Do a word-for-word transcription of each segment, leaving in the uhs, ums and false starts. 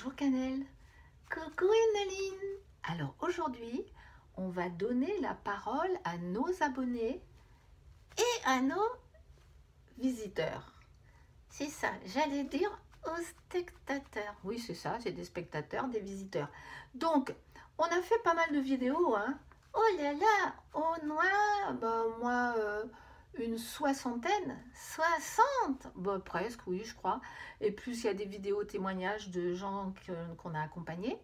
Bonjour Canel. Coucou Emeline. Alors aujourd'hui, on va donner la parole à nos abonnés et à nos visiteurs. C'est ça, j'allais dire aux spectateurs. Oui, c'est ça, c'est des spectateurs, des visiteurs. Donc, on a fait pas mal de vidéos, hein. Oh là là, on a, bah, moi, euh, une soixantaine, soixante, bah, presque, oui, je crois. Et plus, il y a des vidéos témoignages de gens qu'on a accompagnés.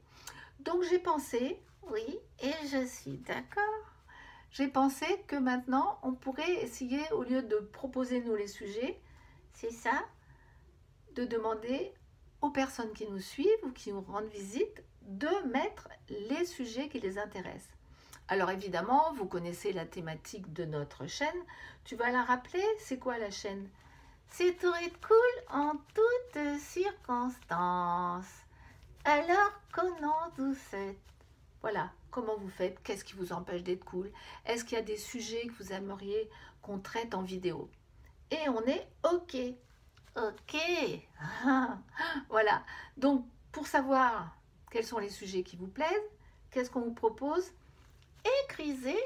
Donc, j'ai pensé, oui, et je suis d'accord, j'ai pensé que maintenant, on pourrait essayer, au lieu de proposer nous les sujets, c'est ça, de demander aux personnes qui nous suivent ou qui nous rendent visite de mettre les sujets qui les intéressent. Alors évidemment, vous connaissez la thématique de notre chaîne. Tu vas la rappeler, c'est quoi la chaîne? C'est tout est cool en toutes circonstances. Alors comment vous faites? Voilà, comment vous faites? Qu'est-ce qui vous empêche d'être cool? Est-ce qu'il y a des sujets que vous aimeriez qu'on traite en vidéo? Et on est OK. Ok, voilà, donc pour savoir quels sont les sujets qui vous plaisent, qu'est-ce qu'on vous propose, écrivez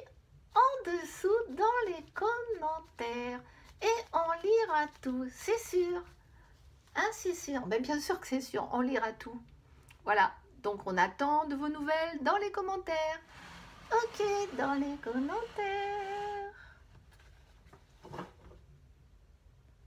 en dessous dans les commentaires et on lira tout, c'est sûr, hein, c'est sûr, ben, bien sûr que c'est sûr, on lira tout, voilà, donc on attend de vos nouvelles dans les commentaires, ok, dans les commentaires.